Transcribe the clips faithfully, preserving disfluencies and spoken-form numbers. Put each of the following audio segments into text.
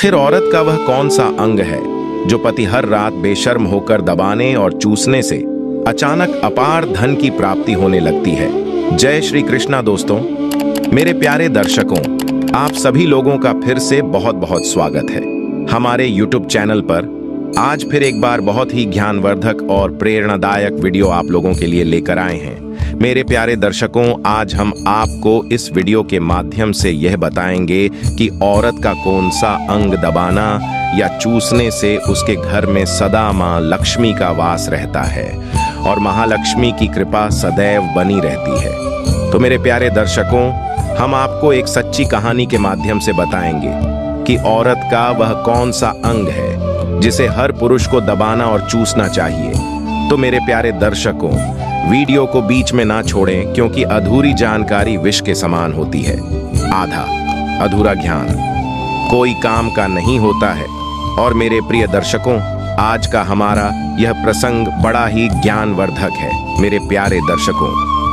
फिर औरत का वह कौन सा अंग है जो पति हर रात बेशर्म होकर दबाने और चूसने से अचानक अपार धन की प्राप्ति होने लगती है। जय श्री कृष्णा दोस्तों, मेरे प्यारे दर्शकों, आप सभी लोगों का फिर से बहुत बहुत स्वागत है हमारे यूट्यूब चैनल पर। आज फिर एक बार बहुत ही ज्ञानवर्धक और प्रेरणादायक वीडियो आप लोगों के लिए लेकर आए हैं। मेरे प्यारे दर्शकों, आज हम आपको इस वीडियो के माध्यम से यह बताएंगे कि औरत का कौन सा अंग दबाना या चूसने से उसके घर में सदा माँ लक्ष्मी का वास रहता है और महालक्ष्मी की कृपा सदैव बनी रहती है। तो मेरे प्यारे दर्शकों, हम आपको एक सच्ची कहानी के माध्यम से बताएंगे कि औरत का वह कौन सा अंग है जिसे हर पुरुष को दबाना और चूसना चाहिए। तो मेरे प्यारे दर्शकों, वीडियो को बीच में ना छोड़ें, क्योंकि अधूरी जानकारी विष के समान होती है। आधा अधूरा ज्ञान कोई काम का नहीं होता है। और मेरे प्रिय दर्शकों, आज का हमारा यह प्रसंग बड़ा ही ज्ञानवर्धक है। मेरे प्यारे दर्शकों,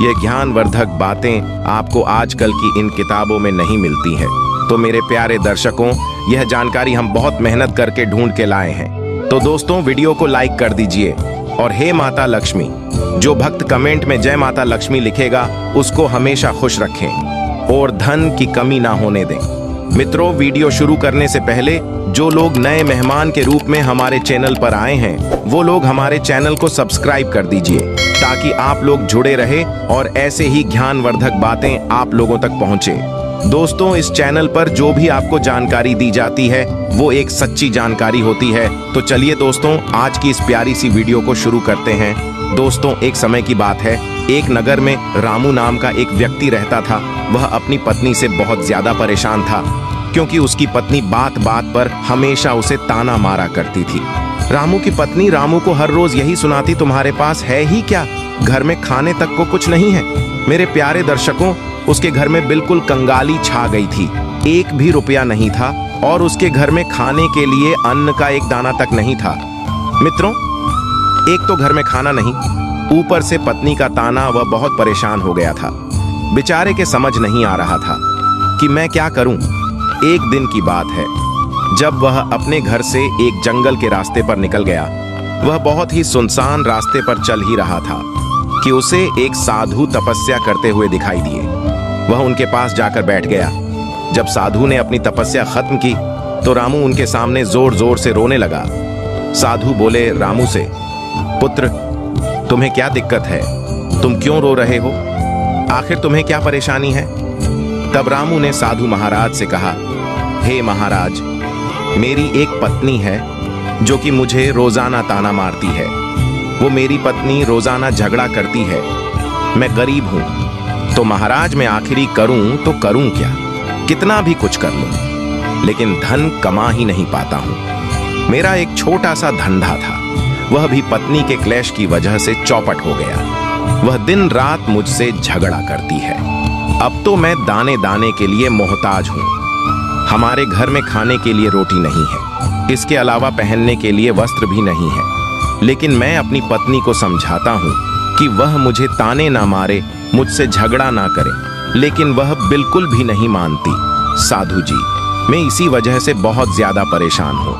यह ज्ञानवर्धक बातें आपको आजकल की इन किताबों में नहीं मिलती हैं। तो मेरे प्यारे दर्शकों, यह जानकारी हम बहुत मेहनत करके ढूंढ के लाए हैं। तो दोस्तों, वीडियो को लाइक कर दीजिए और हे माता लक्ष्मी, जो भक्त कमेंट में जय माता लक्ष्मी लिखेगा उसको हमेशा खुश रखें और धन की कमी ना होने दें। मित्रों, वीडियो शुरू करने से पहले जो लोग नए मेहमान के रूप में हमारे चैनल पर आए हैं, वो लोग हमारे चैनल को सब्सक्राइब कर दीजिए ताकि आप लोग जुड़े रहे और ऐसे ही ज्ञानवर्धक बातें आप लोगों तक पहुँचे। दोस्तों, इस चैनल पर जो भी आपको जानकारी दी जाती है वो एक सच्ची जानकारी होती है। तो चलिए दोस्तों, आज की इस प्यारी सी वीडियो को शुरू करते हैं। दोस्तों, एक समय की बात है, एक नगर में रामू नाम का एक व्यक्ति रहता था। वह अपनी पत्नी से बहुत ज्यादा परेशान था, क्योंकि उसकी पत्नी बात बात पर हमेशा उसे ताना मारा करती थी। रामू की पत्नी रामू को हर रोज यही सुनाती, तुम्हारे पास है ही क्या, घर में खाने तक को कुछ नहीं है। मेरे प्यारे दर्शकों, उसके घर में बिल्कुल कंगाली छा गई थी। एक भी रुपया नहीं था और उसके घर में खाने के लिए अन्न का एक दाना तक नहीं था। मित्रों, एक तो घर में खाना नहीं, ऊपर से पत्नी का ताना, वह बहुत परेशान हो गया था। बेचारे के समझ नहीं आ रहा था कि मैं क्या करूं। एक दिन की बात है, जब वह अपने घर से एक जंगल के रास्ते पर निकल गया। वह बहुत ही सुनसान रास्ते पर चल ही रहा था कि उसे एक साधु तपस्या करते हुए दिखाई दिए। वह उनके पास जाकर बैठ गया। जब साधु ने अपनी तपस्या खत्म की तो रामू उनके सामने जोर जोर से रोने लगा। साधु बोले रामू से, पुत्र तुम्हें क्या दिक्कत है, तुम क्यों रो रहे हो, आखिर तुम्हें क्या परेशानी है। तब रामू ने साधु महाराज से कहा, हे महाराज, मेरी एक पत्नी है जो कि मुझे रोजाना ताना मारती है। वो मेरी पत्नी रोजाना झगड़ा करती है। मैं गरीब हूँ, तो महाराज मैं आखिरी करूँ तो करूँ क्या, कितना भी कुछ कर लूँ, लेकिन धन कमा ही नहीं पाता हूँ। मेरा एक छोटा सा धंधा था, वह भी पत्नी के क्लेश की वजह से चौपट हो गया। वह दिन रात मुझसे झगड़ा करती है। अब तो मैं दाने दाने के लिए मोहताज हूँ। हमारे घर में खाने के लिए रोटी नहीं है, इसके अलावा पहनने के लिए वस्त्र भी नहीं है। लेकिन मैं अपनी पत्नी को समझाता हूँ कि वह मुझे ताने ना मारे, मुझसे झगड़ा ना करे, लेकिन वह बिल्कुल भी नहीं मानती। साधु जी, मैं इसी वजह से बहुत ज्यादा परेशान हूँ,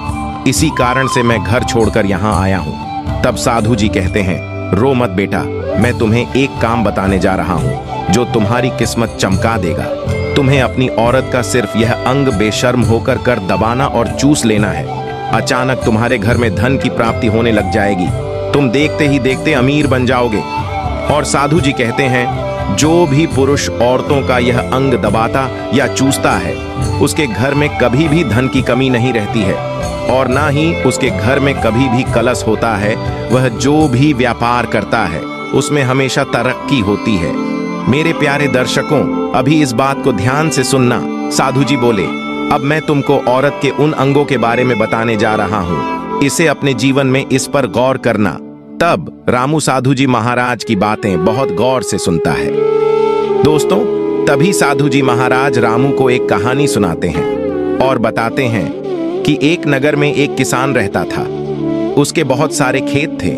इसी कारण से मैं घर छोड़कर यहाँ आया हूँ। तब साधु जी कहते हैं, रो मत बेटा, मैं तुम्हें एक काम बताने जा रहा हूँ जो तुम्हारी किस्मत चमका देगा। तुम्हें अपनी औरत का सिर्फ यह अंग बेशर्म होकर कर दबाना और चूस लेना है। अचानक तुम्हारे घर में धन की प्राप्ति होने लग जाएगी, तुम देखते ही देखते अमीर बन जाओगे। और साधु जी कहते हैं, जो भी पुरुष औरतों का यह अंग दबाता या चूसता है, उसके घर में कभी भी धन की कमी नहीं रहती है और ना ही उसके घर में कभी भी कलश होता है। वह जो भी व्यापार करता है उसमें हमेशा तरक्की होती है। मेरे प्यारे दर्शकों, अभी इस बात को ध्यान से सुनना। साधु जी बोले, अब मैं तुमको औरत के उन अंगों के बारे में बताने जा रहा हूँ, इसे अपने जीवन में इस पर गौर करना। तब रामू साधु जी महाराज की बातें बहुत गौर से सुनता है। दोस्तों, तभी साधु जी महाराज रामू को एक कहानी सुनाते हैं और बताते हैं कि एक नगर में एक किसान रहता था। उसके बहुत सारे खेत थे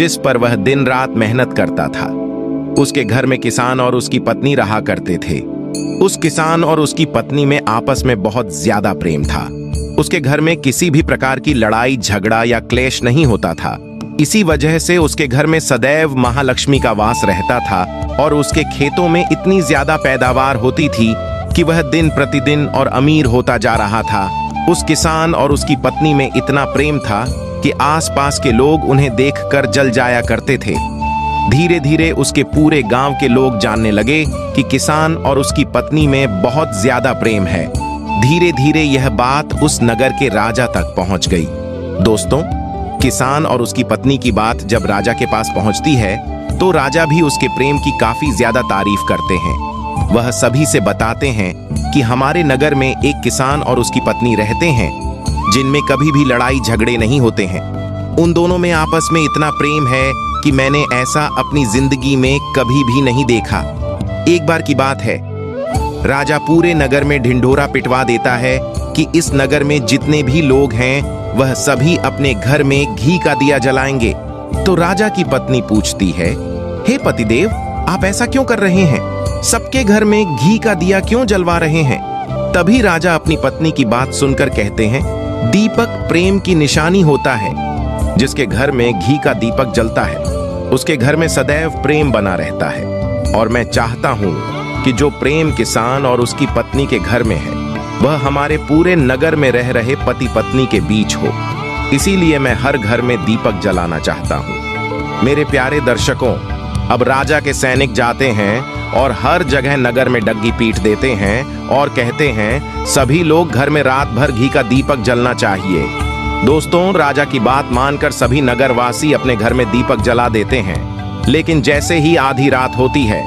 जिस पर वह दिन रात मेहनत करता था। उसके घर में किसान और उसकी पत्नी रहा करते थे। उस किसान और उसकी पत्नी में आपस में बहुत ज्यादा प्रेम था। उसके घर में किसी भी प्रकार की लड़ाई झगड़ा या क्लेश नहीं होता था। इसी वजह से उसके घर में सदैव महालक्ष्मी का वास रहता था और उसके खेतों में इतनी ज्यादा पैदावार होती थी कि वह दिन प्रतिदिन और अमीर होता जा रहा था। उस किसान और उसकी पत्नी में इतना प्रेम था कि आसपास के लोग उन्हें देखकर जल जाया करते थे। धीरे धीरे उसके पूरे गांव के लोग जानने लगे कि किसान और उसकी पत्नी में बहुत ज्यादा प्रेम है। धीरे धीरे यह बात उस नगर के राजा तक पहुंच गई। दोस्तों, किसान और उसकी पत्नी की बात जब राजा के पास पहुंचती है तो राजा भी उसके प्रेम की काफी ज्यादा तारीफ करते हैं। वह सभी से बताते हैं कि हमारे नगर में एक किसान और उसकी पत्नी रहते हैं जिनमें कभी भी लड़ाई झगड़े नहीं होते हैं। उन दोनों में आपस में इतना प्रेम है कि मैंने ऐसा अपनी जिंदगी में कभी भी नहीं देखा। एक बार की बात है, राजा पूरे नगर में ढिंढोरा पिटवा देता है कि इस नगर में जितने भी लोग हैं वह सभी अपने घर में घी का दिया जलाएंगे। तो राजा की पत्नी पूछती है, हे पतिदेव, आप ऐसा क्यों कर रहे हैं? सबके घर में घी का दिया क्यों जलवा रहे हैं? तभी राजा अपनी पत्नी की बात सुनकर कहते हैं, दीपक प्रेम की निशानी होता है। जिसके घर में घी का दीपक जलता है उसके घर में सदैव प्रेम बना रहता है। और मैं चाहता हूँ कि जो प्रेम किसान और उसकी पत्नी के घर में है वह हमारे पूरे नगर में रह रहे पति पत्नी के बीच हो। इसीलिए मैं हर घर में दीपक जलाना चाहता हूँ। मेरे प्यारे दर्शकों, अब राजा के सैनिक जाते हैं और हर जगह नगर में डग्गी पीट देते हैं और कहते हैं सभी लोग घर में रात भर घी का दीपक जलना चाहिए। दोस्तों, राजा की बात मानकर सभी नगरवासी अपने घर में दीपक जला देते हैं। लेकिन जैसे ही आधी रात होती है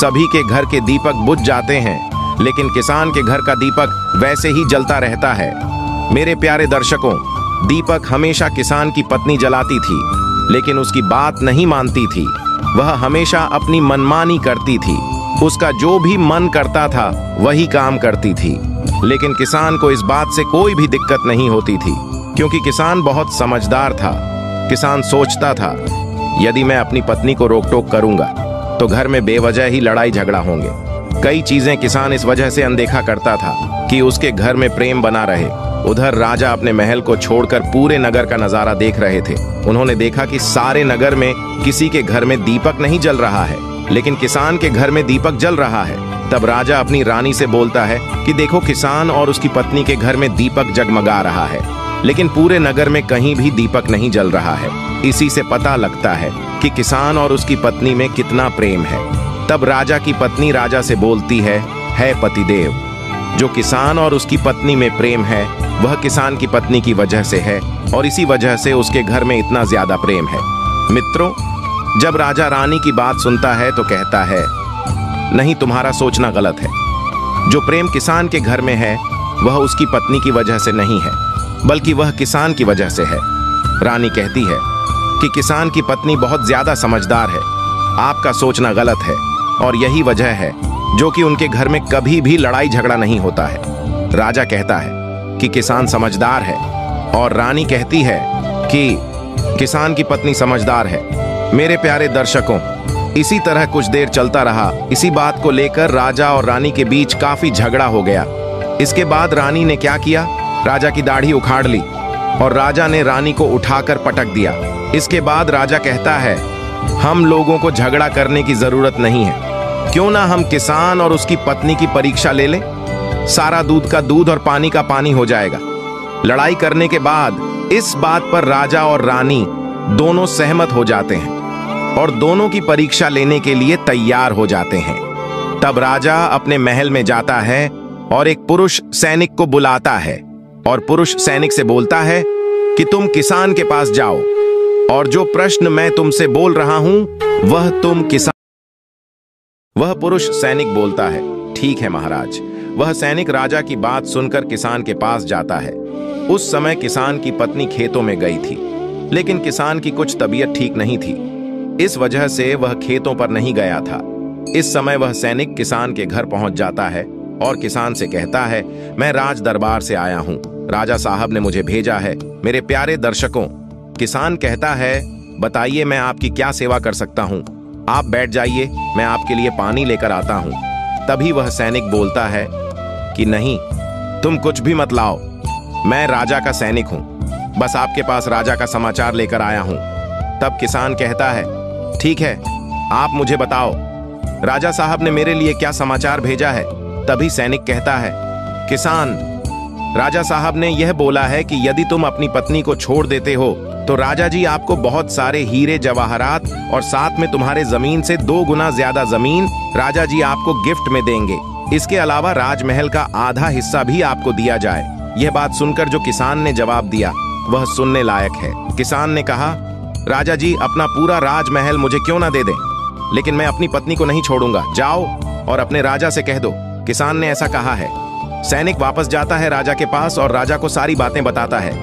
सभी के घर के दीपक बुझ जाते हैं, लेकिन किसान के घर का दीपक वैसे ही जलता रहता है। मेरे प्यारे दर्शकों, दीपक हमेशा किसान की पत्नी जलाती थी, लेकिन उसकी बात नहीं मानती थी। वह हमेशा अपनी मनमानी करती थी, उसका जो भी मन करता था वही काम करती थी। लेकिन किसान को इस बात से कोई भी दिक्कत नहीं होती थी, क्योंकि किसान बहुत समझदार था। किसान सोचता था, यदि मैं अपनी पत्नी को रोक टोक करूंगा तो घर में बेवजह ही लड़ाई झगड़ा होंगे। कई चीजें किसान इस वजह से अनदेखा करता था कि उसके घर में प्रेम बना रहे। उधर राजा अपने महल को छोड़कर पूरे नगर का नजारा देख रहे थे। उन्होंने देखा कि सारे नगर में किसी के घर में दीपक नहीं जल रहा है, लेकिन किसान के घर में दीपक जल रहा है। तब राजा अपनी रानी से बोलता है कि देखो, किसान और उसकी पत्नी के घर में दीपक जगमगा रहा है, लेकिन पूरे नगर में कहीं भी दीपक नहीं जल रहा है। इसी से पता लगता है कि किसान और उसकी पत्नी में कितना प्रेम है। तब राजा की पत्नी राजा से बोलती है, है पतिदेव, जो किसान और उसकी पत्नी में प्रेम है वह किसान की पत्नी की वजह से है और इसी वजह से उसके घर में इतना ज्यादा प्रेम है। मित्रों, जब राजा रानी की बात सुनता है तो कहता है, नहीं, तुम्हारा सोचना गलत है। जो प्रेम किसान के घर में है वह उसकी पत्नी की वजह से नहीं है, बल्कि वह किसान की वजह से है। रानी कहती है कि किसान की पत्नी बहुत ज्यादा समझदार है, आपका सोचना गलत है, और यही वजह है जो कि उनके घर में कभी भी लड़ाई झगड़ा नहीं होता है। राजा कहता है कि किसान समझदार है और रानी कहती है कि किसान की पत्नी समझदार है। मेरे प्यारे दर्शकों, इसी तरह कुछ देर चलता रहा। इसी बात को लेकर राजा और रानी के बीच काफी झगड़ा हो गया। इसके बाद रानी ने क्या किया, राजा की दाढ़ी उखाड़ ली और राजा ने रानी को उठाकर पटक दिया। इसके बाद राजा कहता है, हम लोगों को झगड़ा करने की जरूरत नहीं है, क्यों ना हम किसान और उसकी पत्नी की परीक्षा ले लें। सारा दूध का दूध और पानी का पानी हो जाएगा। लड़ाई करने के बाद इस बात पर राजा और रानी दोनों सहमत हो जाते हैं और दोनों की परीक्षा लेने के लिए तैयार हो जाते हैं। तब राजा अपने महल में जाता है और एक पुरुष सैनिक को बुलाता है और पुरुष सैनिक से बोलता है कि तुम किसान के पास जाओ और जो प्रश्न मैं तुमसे बोल रहा हूं वह तुम किसान। वह पुरुष सैनिक बोलता है, ठीक है महाराज। वह सैनिक राजा की बात सुनकर किसान के पास जाता है। उस समय किसान की पत्नी खेतों में गई थी, लेकिन किसान की कुछ तबीयत ठीक नहीं थी। इस वजह से वह खेतों पर नहीं गया था। इस समय वह सैनिक किसान के घर पहुंच जाता है और किसान से कहता है, मैं राज दरबार से आया हूं, राजा साहब ने मुझे भेजा है। मेरे प्यारे दर्शकों, किसान कहता है, बताइए मैं आपकी क्या सेवा कर सकता हूं? आप बैठ जाइए, मैं आपके लिए पानी लेकर आता हूं। तभी वह सैनिक बोलता है कि नहीं, तुम कुछ भी मत लाओ, मैं राजा का सैनिक हूँ, बस आपके पास राजा का समाचार लेकर आया हूँ। तब किसान कहता है, ठीक है, आप मुझे बताओ राजा साहब ने मेरे लिए क्या समाचार भेजा है। तभी सैनिक कहता है, किसान, राजा साहब ने यह बोला है कि यदि तुम अपनी पत्नी को छोड़ देते हो तो राजा जी आपको बहुत सारे हीरे जवाहरात और साथ में तुम्हारे जमीन से दो गुना ज्यादा जमीन राजा जी आपको गिफ्ट में देंगे। इसके अलावा राजमहल का आधा हिस्सा भी आपको दिया जाए। यह बात सुनकर जो किसान ने जवाब दिया वह सुनने लायक है। किसान ने कहा, राजा जी अपना पूरा राजमहल मुझे क्यों ना दे दें, लेकिन मैं अपनी पत्नी को नहीं छोड़ूंगा। जाओ और अपने राजा से कह दो किसान ने ऐसा कहा है। सैनिक वापस जाता है राजा के पास और राजा को सारी बातें बताता है।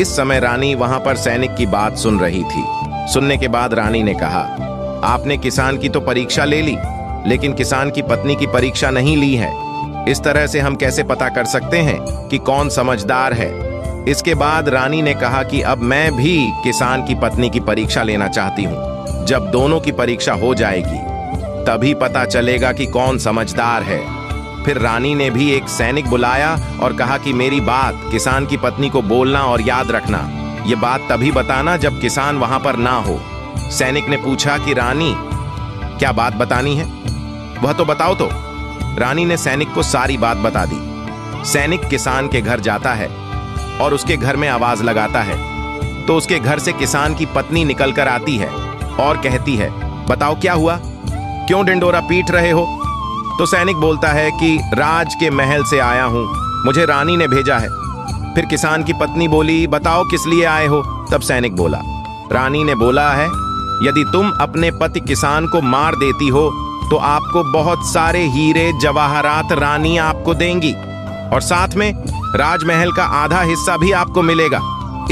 इस समय रानी वहां पर सैनिक की बात सुन रही थी। सुनने के बाद रानी ने कहा, आपने किसान की तो परीक्षा ले ली, लेकिन किसान की पत्नी की परीक्षा नहीं ली है। इस तरह से हम कैसे पता कर सकते हैं कि कौन समझदार है। इसके बाद रानी ने कहा कि अब मैं भी किसान की पत्नी की परीक्षा लेना चाहती हूँ। जब दोनों की परीक्षा हो जाएगी तभी पता चलेगा कि कौन समझदार है। फिर रानी ने भी एक सैनिक बुलाया और कहा कि मेरी बात किसान की पत्नी को बोलना और याद रखना। ये बात तभी बताना जब किसान वहां पर ना हो। सैनिक ने पूछा कि रानी क्या बात बतानी है, वह तो बताओ। तो रानी ने सैनिक को सारी बात बता दी। सैनिक किसान के घर जाता है और उसके घर में आवाज लगाता है, तो उसके घर से किसान की पत्नी निकल कर आती है और कहती है, बताओ क्या हुआ, क्यों डंडोरा पीट रहे हो। तो सैनिक बोलता है कि राज के महल से आया हूं, मुझे रानी ने भेजा है। फिर किसान की पत्नी बोली, बताओ किस लिए आए हो। तब सैनिक बोला, रानी ने बोला है यदि तुम अपने पति किसान को मार देती हो तो आपको बहुत सारे हीरे जवाहरात रानी आपको देंगी और साथ में राजमहल का आधा हिस्सा भी आपको मिलेगा।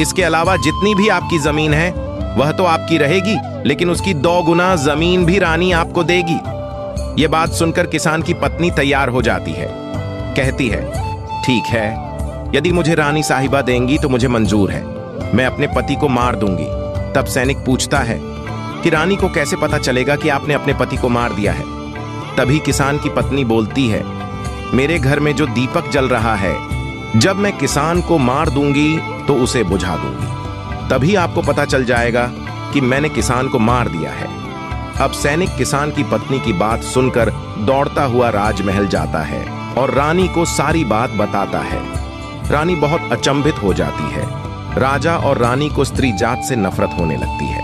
इसके अलावा जितनी भी आपकी जमीन है वह तो आपकी रहेगी, लेकिन उसकी दो गुना जमीन भी रानी आपको देगी। ये बात सुनकर किसान की पत्नी तैयार हो जाती है, कहती है, ठीक है, यदि मुझे रानी साहिबा देंगी तो मुझे मंजूर है, मैं अपने पति को मार दूंगी। तब सैनिक पूछता है कि रानी को कैसे पता चलेगा कि आपने अपने पति को मार दिया है। तभी किसान की पत्नी बोलती है, मेरे घर में जो दीपक जल रहा है, जब मैं किसान को मार दूंगी तो उसे बुझा दूंगी, तभी आपको पता चल जाएगा कि मैंने किसान को मार दिया है। अब सैनिक किसान की पत्नी की बात सुनकर दौड़ता हुआ राजमहल जाता है और रानी को सारी बात बताता है। रानी बहुत अचंभित हो जाती है। राजा और रानी को स्त्री जात से नफरत होने लगती है।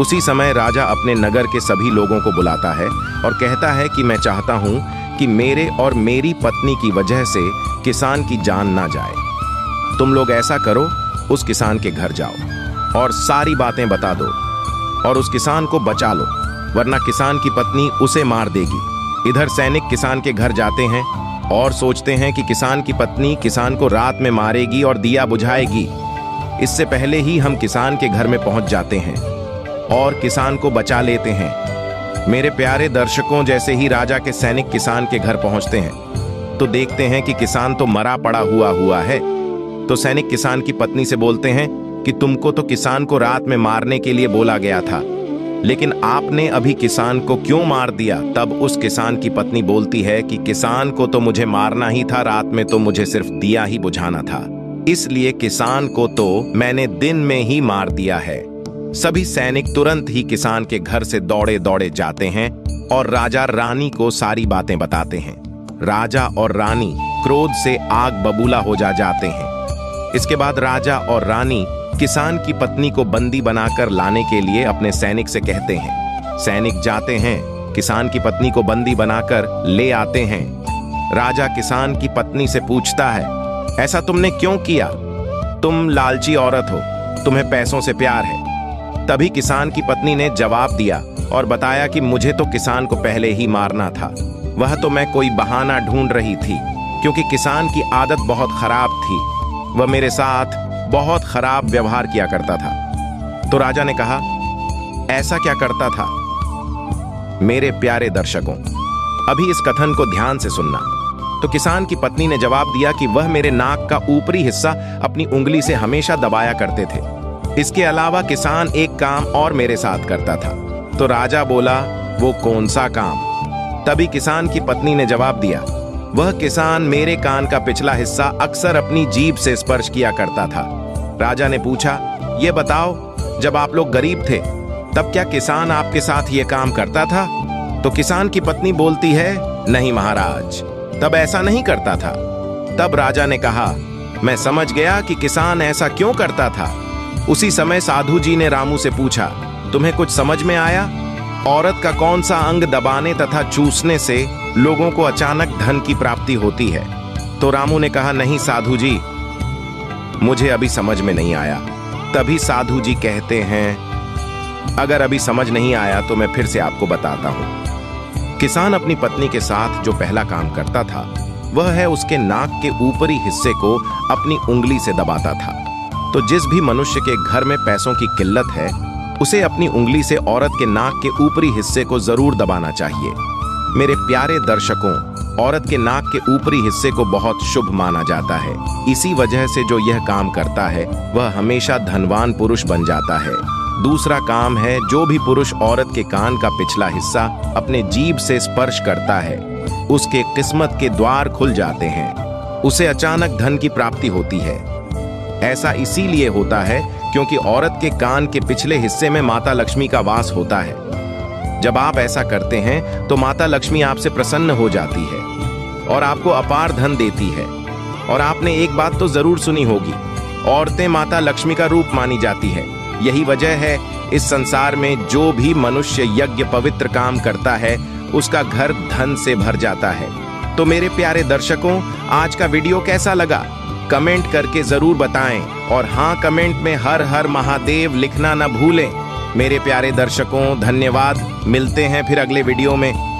उसी समय राजा अपने नगर के सभी लोगों को बुलाता है और कहता है कि मैं चाहता हूं कि मेरे और मेरी पत्नी की वजह से किसान की जान ना जाए। तुम लोग ऐसा करो, उस किसान के घर जाओ और सारी बातें बता दो और उस किसान को बचा लो, वरना किसान की पत्नी उसे मार देगी। इधर सैनिक किसान के घर जाते हैं और सोचते हैं कि किसान की पत्नी किसान को रात में मारेगी और दिया बुझाएगी। इससे पहले ही हम किसान के घर में पहुंच जाते हैं और किसान को बचा लेते हैं। मेरे प्यारे दर्शकों, जैसे ही राजा के सैनिक किसान के घर पहुंचते हैं तो देखते हैं कि किसान तो मरा पड़ा हुआ हुआ है। तो सैनिक किसान की पत्नी से बोलते हैं कि तुमको तो किसान को रात में मारने के लिए बोला गया था, लेकिन आपने अभी किसान को क्यों मार दिया। तब उस किसान की पत्नी बोलती है कि किसान को तो मुझे मारना ही था, रात में तो मुझे सिर्फ दिया ही बुझाना था, इसलिए किसान को तो मैंने दिन में ही मार दिया है। सभी सैनिक तुरंत ही किसान के घर से दौड़े दौड़े जाते हैं और राजा रानी को सारी बातें बताते हैं। राजा और रानी क्रोध से आग बबूला हो जा जाते हैं। इसके बाद राजा और रानी किसान की पत्नी को बंदी बनाकर लाने के लिए अपने सैनिक से कहते हैं। सैनिक जाते हैं, किसान की पत्नी को बंदी बनाकर ले आते हैं। राजा किसान की पत्नी से पूछता है, ऐसा तुमने क्यों किया, तुम लालची औरत हो, तुम्हें पैसों से प्यार है। तभी किसान की पत्नी ने जवाब दिया और बताया कि मुझे तो किसान को पहले ही मारना था, वह तो मैं कोई बहाना ढूंढ रही थी, क्योंकि किसान की आदत बहुत खराब थी, वह मेरे साथ बहुत खराब व्यवहार किया करता था। तो राजा ने कहा, ऐसा क्या करता था। मेरे प्यारे दर्शकों, अभी इस कथन को ध्यान से सुनना। तो किसान की पत्नी ने जवाब दिया कि वह मेरे नाक का ऊपरी हिस्सा अपनी उंगली से हमेशा दबाया करते थे। इसके अलावा किसान एक काम और मेरे साथ करता था। तो राजा बोला, वो कौन सा काम। तभी किसान की पत्नी ने जवाब दिया, वह किसान मेरे कान का पिछला हिस्सा अक्सर अपनी जीभ से स्पर्श किया करता था। राजा ने पूछा, ये बताओ, जब आप लोग गरीब थे तब क्या किसान आपके साथ ये काम करता था? तो किसान की पत्नी बोलती है, नहीं महाराज, तब ऐसा नहीं करता था। तब राजा ने कहा, मैं समझ गया कि किसान ऐसा क्यों करता था। उसी समय साधु जी ने रामू से पूछा, तुम्हें कुछ समझ में आया? औरत का कौन सा अंग दबाने तथा चूसने से लोगों को अचानक धन की प्राप्ति होती है? तो रामू ने कहा, नहीं साधु जी, मुझे अभी समझ में नहीं आया। तभी साधु जी कहते हैं, अगर अभी समझ नहीं आया तो मैं फिर से आपको बताता हूं। किसान अपनी पत्नी के साथ जो पहला काम करता था वह है उसके नाक के ऊपरी हिस्से को अपनी उंगली से दबाता था। तो जिस भी मनुष्य के घर में पैसों की किल्लत है उसे अपनी उंगली से औरत के नाक के ऊपरी हिस्से को जरूर दबाना चाहिए। मेरे प्यारे दर्शकों, औरत के नाक के ऊपरी हिस्से को बहुत शुभ माना जाता है। इसी वजह से जो यह काम करता है वह हमेशा धनवान पुरुष बन जाता है। दूसरा काम है, जो भी पुरुष औरत के कान का पिछला हिस्सा अपने जीभ से स्पर्श करता है उसके किस्मत के द्वार खुल जाते हैं, उसे अचानक धन की प्राप्ति होती है। ऐसा इसीलिए होता है क्योंकि औरत के कान के पिछले हिस्से में माता लक्ष्मी का वास होता है। जब आप ऐसा करते हैं तो माता लक्ष्मी आपसे प्रसन्न हो जाती है और आपको अपार धन देती है। और आपने एक बात तो जरूर सुनी होगी, औरतें माता लक्ष्मी का रूप मानी जाती है। यही वजह है इस संसार में जो भी मनुष्य यज्ञ पवित्र काम करता है उसका घर धन से भर जाता है। तो मेरे प्यारे दर्शकों, आज का वीडियो कैसा लगा कमेंट करके जरूर बताएं। और हाँ, कमेंट में हर हर महादेव लिखना न भूलें। मेरे प्यारे दर्शकों, धन्यवाद। मिलते हैं फिर अगले वीडियो में।